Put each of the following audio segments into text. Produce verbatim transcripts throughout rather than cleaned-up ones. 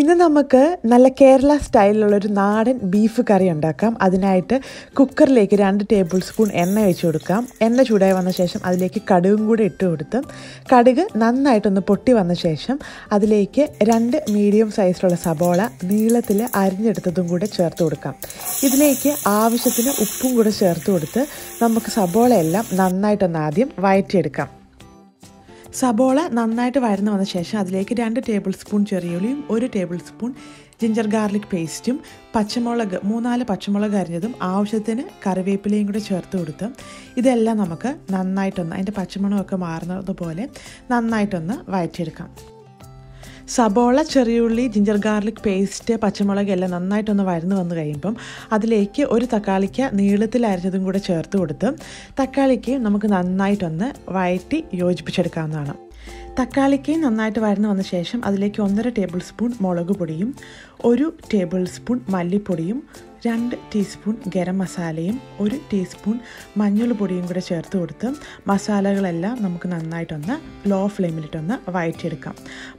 ഇന്ന് നമുക്ക് നല്ല കേരള സ്റ്റൈലിലുള്ള ഒരു നാടൻ ബീഫ് കറി ഉണ്ടാക്കാം. അതിനായിട്ട് കുക്കറിലേക്ക് രണ്ട് ടേബിൾ സ്പൂൺ എണ്ണ ഒഴിച്ചു കൊടുക്കാം. എണ്ണ ചൂടായി വന്ന ശേഷം അതിലേക്ക് കടുകും കൂടി ഇട്ട് കൊടുത്ത് കടുക് നന്നായിട്ടൊന്ന് പൊട്ടി വന്ന ശേഷം അതിലേക്ക് രണ്ട് മീഡിയം സൈസിലുള്ള സബോള നീളത്തിൽ അരിഞ്ഞെടുത്തതും കൂടെ ചേർത്ത് കൊടുക്കാം. ഇതിലേക്ക് ആവശ്യത്തിന് ഉപ്പും കൂടെ ചേർത്ത് കൊടുത്ത് നമുക്ക് സബോളയെല്ലാം നന്നായിട്ടൊന്ന് ആദ്യം വഴറ്റിയെടുക്കാം. സബോള നന്നായിട്ട് വഴന്ന് വന്ന ശേഷം അതിലേക്ക് രണ്ട് ടേബിൾ സ്പൂൺ ചെറിയുള്ളിയും ഒരു ടേബിൾ സ്പൂൺ ജിഞ്ചർ ഗാർലിക് പേസ്റ്റും പച്ചമുളക് മൂന്നാല് പച്ചമുളക് അരിഞ്ഞതും ആവശ്യത്തിന് കറിവേപ്പിലയും കൂടെ ചേർത്ത് കൊടുത്ത് ഇതെല്ലാം നമുക്ക് നന്നായിട്ടൊന്ന് അതിൻ്റെ പച്ചമണമൊക്കെ മാറുന്നതുപോലെ നന്നായിട്ടൊന്ന് വഴറ്റിയെടുക്കാം. സബോള ചെറിയുള്ളി ജിഞ്ചർ ഗാർലിക് പേസ്റ്റ് പച്ചമുളക് എല്ലാം നന്നായിട്ടൊന്ന് വഴന്ന് വന്നു കഴിയുമ്പം അതിലേക്ക് ഒരു തക്കാളിക്ക് നീളത്തിൽ അരിഞ്ഞതും കൂടെ ചേർത്ത് കൊടുത്ത് തക്കാളിക്ക് നമുക്ക് നന്നായിട്ടൊന്ന് വഴറ്റി യോജിപ്പിച്ചെടുക്കാവുന്നതാണ്. തക്കാളിക്ക് നന്നായിട്ട് വഴന്ന് വന്ന ശേഷം അതിലേക്ക് ഒന്നര ടേബിൾ സ്പൂൺ മുളക് പൊടിയും ഒരു ടേബിൾ സ്പൂൺ മല്ലിപ്പൊടിയും രണ്ട് ടീസ്പൂൺ ഗരം മസാലയും ഒരു ടീസ്പൂൺ മഞ്ഞൾ പൊടിയും കൂടെ ചേർത്ത് കൊടുത്ത് മസാലകളെല്ലാം നമുക്ക് നന്നായിട്ടൊന്ന് ലോ ഫ്ലെയിമിലിട്ടൊന്ന് വഴറ്റിയെടുക്കാം.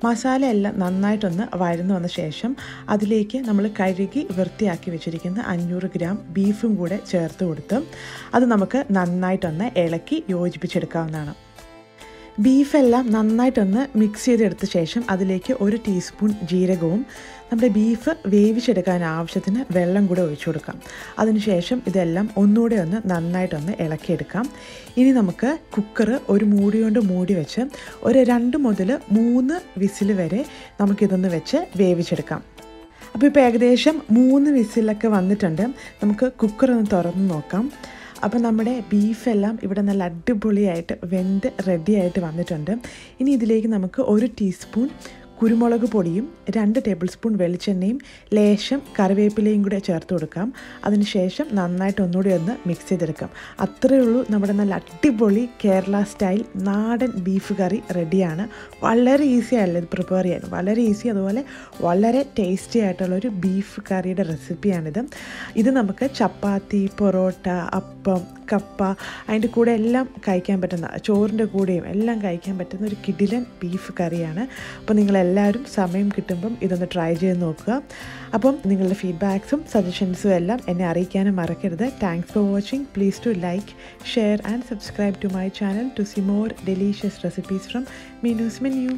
മസാലയെല്ലാം നന്നായിട്ടൊന്ന് വഴന്ന് വന്ന ശേഷം അതിലേക്ക് നമ്മൾ കഴുകി വൃത്തിയാക്കി വെച്ചിരിക്കുന്ന അഞ്ഞൂറ് ഗ്രാം ബീഫും കൂടെ ചേർത്ത് കൊടുത്ത് അത് നമുക്ക് നന്നായിട്ടൊന്ന് ഇളക്കി യോജിപ്പിച്ചെടുക്കാവുന്നതാണ്. ബീഫെല്ലാം നന്നായിട്ടൊന്ന് മിക്സ് ചെയ്തെടുത്ത ശേഷം അതിലേക്ക് ഒരു ടീസ്പൂൺ ജീരകവും നമ്മുടെ ബീഫ് വേവിച്ചെടുക്കാൻ ആവശ്യത്തിന് വെള്ളം കൂടെ ഒഴിച്ചു കൊടുക്കാം. അതിനുശേഷം ഇതെല്ലാം ഒന്നുകൂടെ ഒന്ന് നന്നായിട്ടൊന്ന് ഇളക്കിയെടുക്കാം. ഇനി നമുക്ക് കുക്കർ ഒരു മൂടി കൊണ്ട് മൂടി വെച്ച് ഒരു രണ്ട് മുതൽ മൂന്ന് വിസിൽ വരെ നമുക്കിതൊന്ന് വെച്ച് വേവിച്ചെടുക്കാം. അപ്പോൾ ഇപ്പോൾ ഏകദേശം മൂന്ന് വിസിലൊക്കെ വന്നിട്ടുണ്ട്. നമുക്ക് കുക്കർ ഒന്ന് തുറന്ന് നോക്കാം. അപ്പോൾ നമ്മുടെ ബീഫെല്ലാം ഇവിടെ നല്ല അടിപൊളിയായിട്ട് വെന്ത് റെഡിയായിട്ട് വന്നിട്ടുണ്ട്. ഇനി ഇതിലേക്ക് നമുക്ക് ഒരു ടീസ്പൂൺ കുരുമുളക് പൊടിയും രണ്ട് ടേബിൾ സ്പൂൺ വെളിച്ചെണ്ണയും ലേശം കറിവേപ്പിലയും കൂടെ ചേർത്ത് കൊടുക്കാം. അതിനുശേഷം നന്നായിട്ട് ഒന്നുകൂടി ഒന്ന് മിക്സ് ചെയ്തെടുക്കാം. അത്രയേ ഉള്ളൂ, നമ്മുടെ നല്ല അടിപൊളി കേരള സ്റ്റൈൽ നാടൻ ബീഫ് കറി റെഡിയാണ്. വളരെ ഈസി ആണല്ലോ ഇത് പ്രിപ്പയർ ചെയ്യാൻ, വളരെ ഈസി അതുപോലെ വളരെ ടേസ്റ്റി ആയിട്ടുള്ളൊരു ബീഫ് കറിയുടെ റെസിപ്പിയാണിത്. ഇത് നമുക്ക് ചപ്പാത്തി, പൊറോട്ട, അപ്പം, കപ്പ അതിൻ്റെ കൂടെ എല്ലാം കഴിക്കാൻ പറ്റുന്ന, ചോറിൻ്റെ കൂടെയും എല്ലാം കഴിക്കാൻ പറ്റുന്ന ഒരു കിടിലൻ ബീഫ് കറിയാണ്. അപ്പോൾ നിങ്ങളെല്ലാവരും സമയം കിട്ടുമ്പം ഇതൊന്ന് ട്രൈ ചെയ്ത് നോക്കുക. അപ്പം നിങ്ങളുടെ ഫീഡ്ബാക്സും സജഷൻസും എല്ലാം എന്നെ അറിയിക്കാനും മറക്കരുത്. Thanks for watching. Please to like, share and subscribe to my channel to see more delicious recipes from Meenu's menu.